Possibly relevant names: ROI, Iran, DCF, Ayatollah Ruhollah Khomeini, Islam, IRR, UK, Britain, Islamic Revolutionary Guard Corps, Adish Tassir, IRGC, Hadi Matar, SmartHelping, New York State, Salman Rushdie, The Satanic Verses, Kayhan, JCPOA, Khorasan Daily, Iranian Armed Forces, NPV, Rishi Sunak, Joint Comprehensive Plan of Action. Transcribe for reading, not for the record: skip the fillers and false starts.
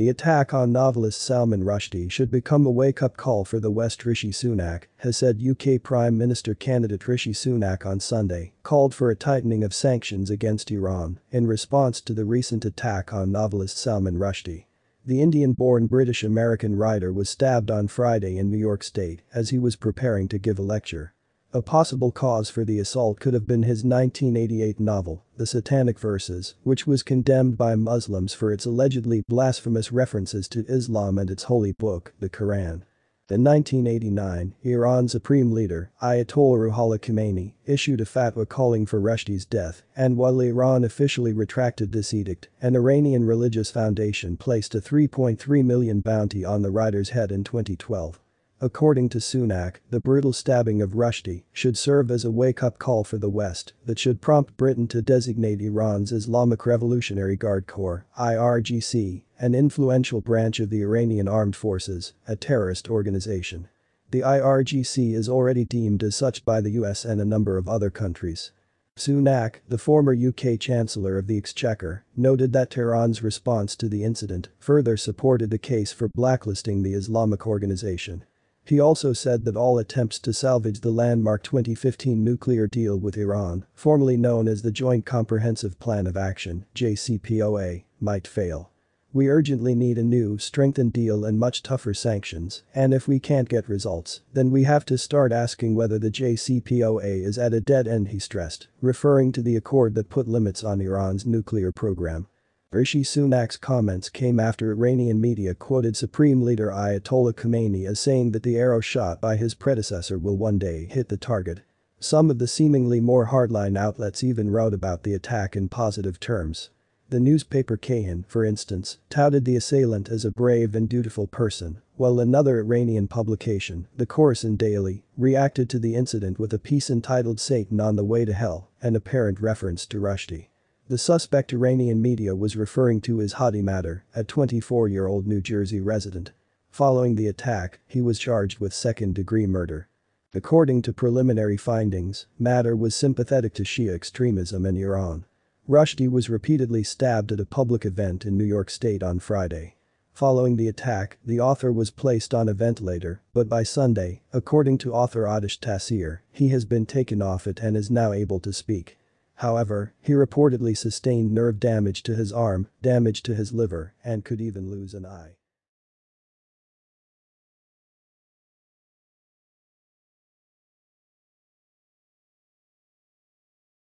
The attack on novelist Salman Rushdie should become a wake-up call for the West. Rishi Sunak has said UK Prime Minister candidate Rishi Sunak on Sunday called for a tightening of sanctions against Iran in response to the recent attack on novelist Salman Rushdie. The Indian-born British-American writer was stabbed on Friday in New York State as he was preparing to give a lecture. A possible cause for the assault could have been his 1988 novel, The Satanic Verses, which was condemned by Muslims for its allegedly blasphemous references to Islam and its holy book, the Quran. In 1989, Iran's Supreme Leader, Ayatollah Ruhollah Khomeini, issued a fatwa calling for Rushdie's death, and while Iran officially retracted this edict, an Iranian religious foundation placed a £3.3 million bounty on the writer's head in 2012. According to Sunak, the brutal stabbing of Rushdie should serve as a wake-up call for the West that should prompt Britain to designate Iran's Islamic Revolutionary Guard Corps, IRGC, an influential branch of the Iranian Armed Forces, a terrorist organization. The IRGC is already deemed as such by the US and a number of other countries. Sunak, the former UK Chancellor of the Exchequer, noted that Tehran's response to the incident further supported the case for blacklisting the Islamic organization. He also said that all attempts to salvage the landmark 2015 nuclear deal with Iran, formerly known as the Joint Comprehensive Plan of Action (JCPOA), might fail. We urgently need a new, strengthened deal and much tougher sanctions, and if we can't get results, then we have to start asking whether the JCPOA is at a dead end, he stressed, referring to the accord that put limits on Iran's nuclear program. Rishi Sunak's comments came after Iranian media quoted Supreme Leader Ayatollah Khomeini as saying that the arrow shot by his predecessor will one day hit the target. Some of the seemingly more hardline outlets even wrote about the attack in positive terms. The newspaper Kayhan, for instance, touted the assailant as a brave and dutiful person, while another Iranian publication, the Khorasan Daily, reacted to the incident with a piece entitled "Satan on the Way to Hell," an apparent reference to Rushdie. The suspect Iranian media was referring to as Hadi Matar, a 24-year-old New Jersey resident. Following the attack, he was charged with second-degree murder. According to preliminary findings, Matar was sympathetic to Shia extremism in Iran. Rushdie was repeatedly stabbed at a public event in New York State on Friday. Following the attack, the author was placed on a ventilator, but by Sunday, according to author Adish Tassir, he has been taken off it and is now able to speak. However, he reportedly sustained nerve damage to his arm, damage to his liver, and could even lose an eye.